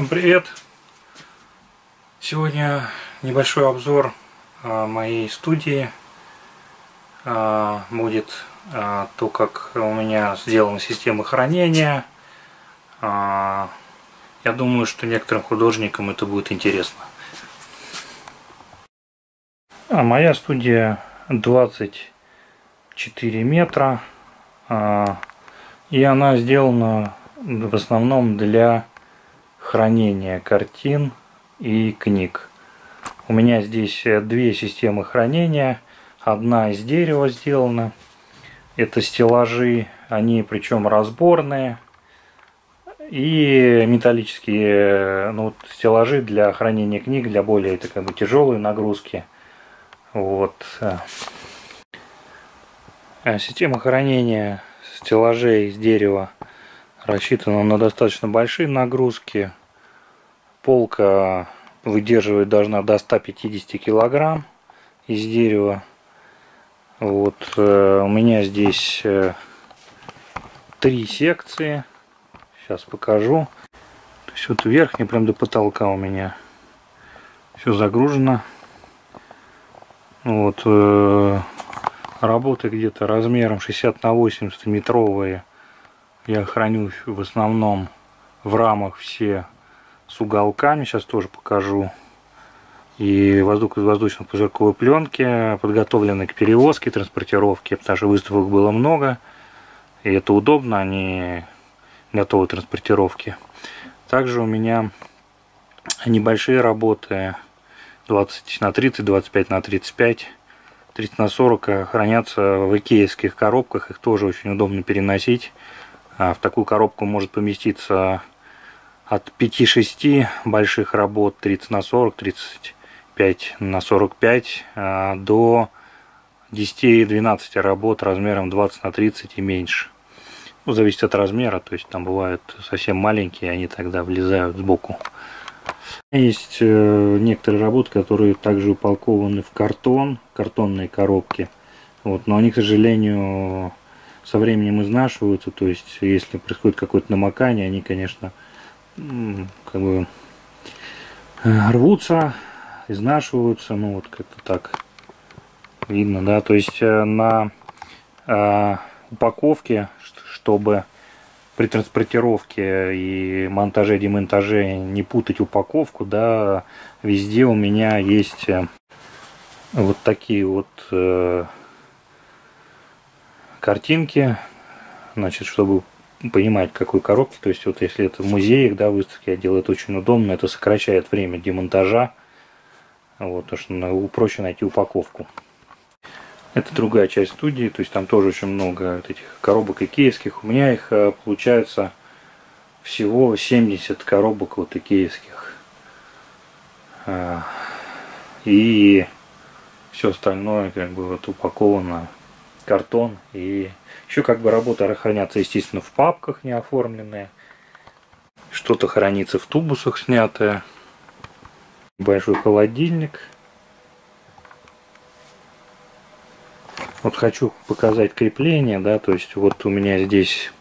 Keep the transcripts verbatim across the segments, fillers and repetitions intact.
Всем привет! Сегодня небольшой обзор моей студии. Будет то, как у меня сделана система хранения. Я думаю, что некоторым художникам это будет интересно. А моя студия двадцать четыре метра. И она сделана в основном для хранение картин и книг. У меня здесь две системы хранения. Одна из дерева сделана. Это стеллажи, они причем разборные. И металлические ну, стеллажи для хранения книг, для более это, как бы, тяжелой нагрузки. Вот. Система хранения стеллажей из дерева рассчитана на достаточно большие нагрузки. Полка выдерживает должна до ста пятидесяти килограмм из дерева. Вот э, у меня здесь э, три секции. Сейчас покажу. То есть вот верхний прям до потолка у меня все загружено. Вот э, работы где-то размером шестьдесят на восемьдесят метровые. Я храню в основном в рамах, все с уголками, сейчас тоже покажу. И воздушно-пузырьковой пленки, подготовлены к перевозке, транспортировке, потому что выставок было много. И это удобно, они готовы к транспортировке. Также у меня небольшие работы двадцать на тридцать, двадцать пять на тридцать пять, тридцать на сорок хранятся в икеевских коробках, их тоже очень удобно переносить. В такую коробку может поместиться от пяти-шести больших работ тридцать на сорок, тридцать пять на сорок пять до десяти-двенадцати работ размером двадцать на тридцать и меньше. Ну, зависит от размера, то есть там бывают совсем маленькие, они тогда влезают сбоку. Есть некоторые работы, которые также упакованы в картон, картонные коробки, вот, но они, к сожалению, со временем изнашиваются, то есть если происходит какое-то намокание, они, конечно, как бы рвутся, изнашиваются, ну вот как-то так видно, да, то есть на э, упаковке, чтобы при транспортировке и монтаже, демонтаже не путать упаковку, да, везде у меня есть вот такие вот э, картинки, значит, чтобы понимать, какой коробки. То есть вот если это в музеях, да, выставки я делаю, это очень удобно, это сокращает время демонтажа, вот, потому что проще найти упаковку. Это другая часть студии, то есть там тоже очень много вот этих коробок икеевских. У меня их получается всего семьдесят коробок вот икеевских, и все остальное как бы вот упаковано картон. И еще как бы работы хранятся, естественно, в папках не оформленные, что-то хранится в тубусах снятое. Большой холодильник. Вот хочу показать крепление, да, то есть вот у меня здесь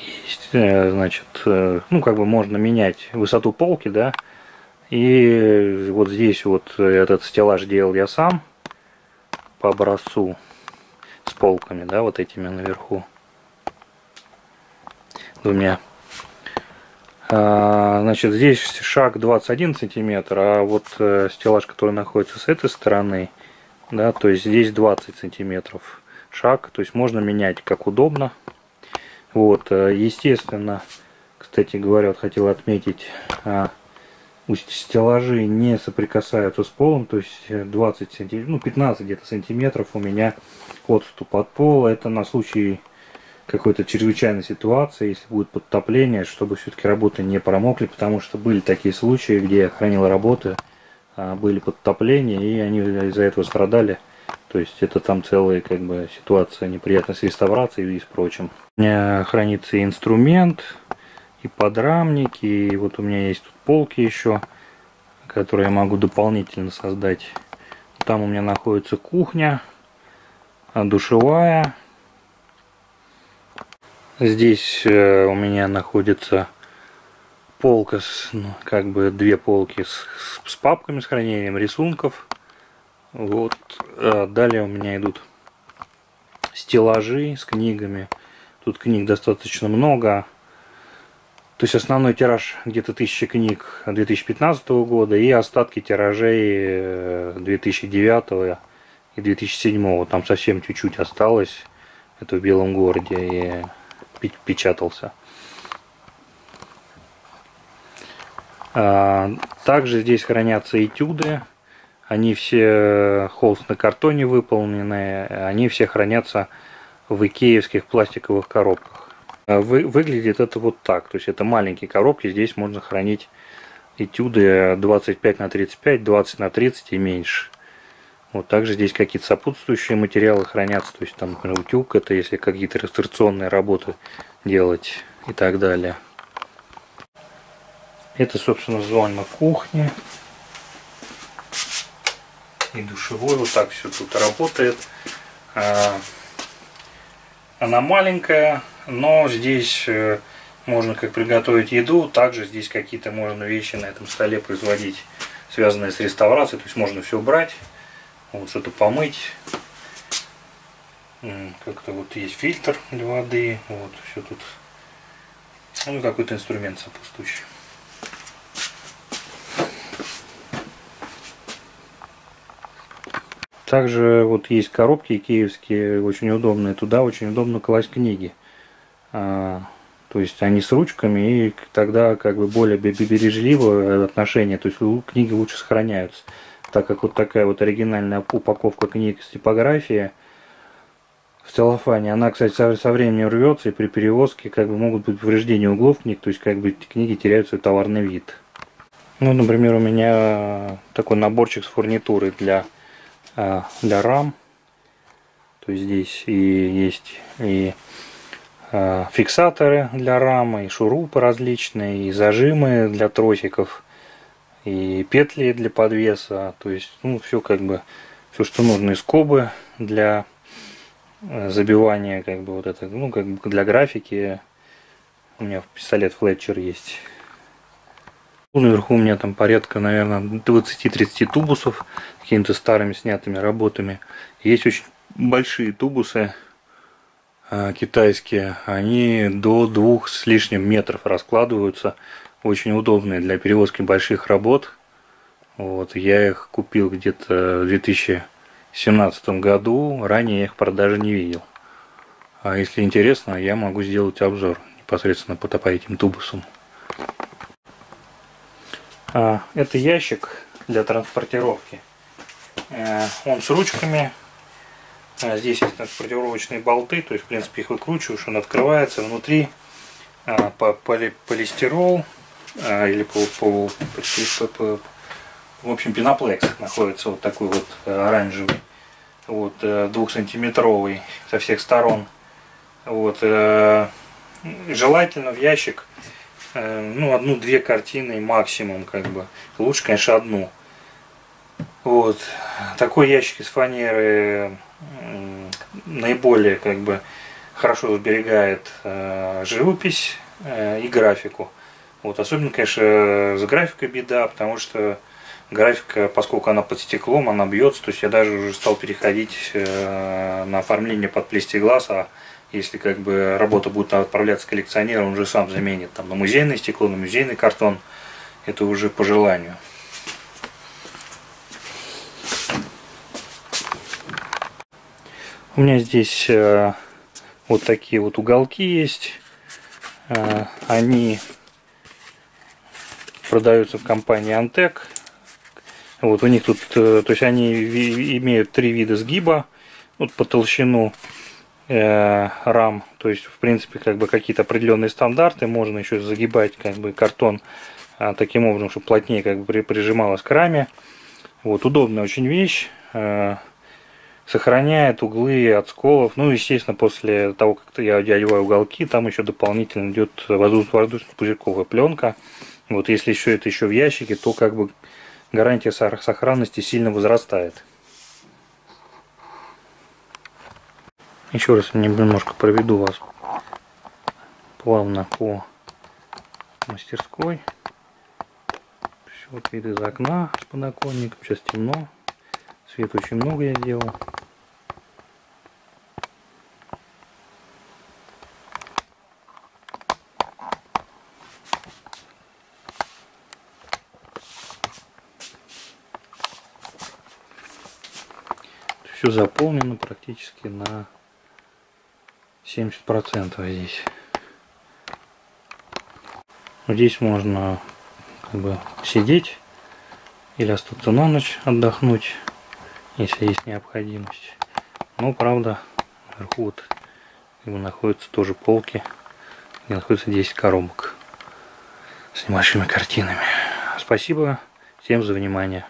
есть, значит, ну как бы можно менять высоту полки, да, и вот здесь вот этот стеллаж делал я сам по образцу с полками, да, вот этими наверху двумя. А, значит, здесь шаг двадцать один сантиметр, а вот стеллаж, который находится с этой стороны, да, то есть здесь двадцать сантиметров шаг, то есть можно менять как удобно. Вот, естественно, кстати говоря, вот хотел отметить, стеллажи не соприкасаются с полом, то есть двадцать сантиметров, ну пятнадцать где-то сантиметров у меня отступ от пола. Это на случай какой-то чрезвычайной ситуации, если будет подтопление, чтобы все-таки работы не промокли, потому что были такие случаи, где я хранил работы, были подтопления, и они из-за этого страдали. То есть это там целая как бы ситуация неприятная с реставрацией и с прочим. У меня хранится инструмент и подрамники, и вот у меня есть тут полки еще, которые я могу дополнительно создать. Там у меня находится кухня, душевая. Здесь у меня находится полка, с, ну, как бы две полки с, с папками, с хранением рисунков. Вот. А далее у меня идут стеллажи с книгами. Тут книг достаточно много. То есть основной тираж где-то тысяча книг две тысячи пятнадцатого года и остатки тиражей две тысячи девятого и две тысячи седьмого. Там совсем чуть-чуть осталось. Это в Белом городе и печатался. Также здесь хранятся этюды. Они все холст на картоне выполнены. Они все хранятся в икеевских пластиковых коробках. Вы, выглядит это вот так. То есть это маленькие коробки. Здесь можно хранить этюды двадцать пять на тридцать пять, двадцать на тридцать и меньше. Вот также здесь какие-то сопутствующие материалы хранятся. То есть там, например, утюг. Это если какие-то реставрационные работы делать и так далее. Это, собственно, зона кухни. И душевой. Вот так все тут работает. Она маленькая, но здесь можно как приготовить еду, также здесь какие-то можно вещи на этом столе производить, связанные с реставрацией, то есть можно все брать, вот что-то помыть. Как-то вот есть фильтр для воды, вот все тут, ну какой-то инструмент сопутствующий. Также вот есть коробки икеевские, очень удобные. Туда очень удобно класть книги. А, то есть они с ручками, и тогда как бы более бережливое отношение. То есть книги лучше сохраняются. Так как вот такая вот оригинальная упаковка книг с типографии в целлофане, она, кстати, со, со временем рвется, и при перевозке как бы могут быть повреждения углов книг. То есть как бы книги теряют свой товарный вид. Ну, например, у меня такой наборчик с фурнитурой для... для рам, то есть здесь и есть и фиксаторы для рамы, и шурупы различные, и зажимы для тросиков, и петли для подвеса, то есть ну все как бы все, что нужно, и скобы для забивания, как бы вот это, ну как бы для графики. У меня пистолет Флетчер есть. Наверху у меня там порядка, наверное, двадцати-тридцати тубусов какими-то старыми снятыми работами. Есть очень большие тубусы э, китайские. Они до двух с лишним метров раскладываются. Очень удобные для перевозки больших работ. Вот, я их купил где-то в две тысячи семнадцатом году. Ранее я их продажи не видел. А если интересно, я могу сделать обзор непосредственно по этим тубусам. Это ящик для транспортировки. Он с ручками. Здесь есть транспортировочные болты, то есть в принципе их выкручиваешь, он открывается. Внутри поли полистирол или по, по, по, по, в общем, пеноплекс находится, вот такой вот оранжевый, вот двухсантиметровый со всех сторон. Вот желательно в ящик, ну, одну-две картины максимум, как бы. Лучше, конечно, одну. Вот. Такой ящик из фанеры наиболее, как бы, хорошо сберегает живопись и графику. Вот. Особенно, конечно, с графикой беда, потому что графика, поскольку она под стеклом, она бьется. То есть я даже уже стал переходить на оформление под плексигласс. Если как бы работа будет отправляться коллекционеру, он уже сам заменит там на музейное стекло, на музейный картон. Это уже по желанию. У меня здесь э, вот такие вот уголки есть. Э, они продаются в компании Antec. Вот у них тут, э, то есть они имеют три вида сгиба. Вот по толщину рам, то есть в принципе как бы какие-то определенные стандарты. Можно еще загибать как бы картон таким образом, чтобы плотнее как бы прижималось к раме. Вот, удобная очень вещь, сохраняет углы от сколов. Ну естественно, после того как я одеваю уголки, там еще дополнительно идет воздушно-пузырьковая пленка. Вот если еще это еще в ящике, то как бы гарантия сохранности сильно возрастает. Еще раз немножко проведу вас плавно по мастерской. Все, вот вид из окна с подоконником. Сейчас темно. Свет очень много я делал. Все заполнено практически на семьдесят процентов здесь. Здесь можно как бы сидеть или остаться на ночь отдохнуть, если есть необходимость. Но правда, наверху вот как бы находятся тоже полки, где находятся десять коробок с небольшими картинами. Спасибо всем за внимание.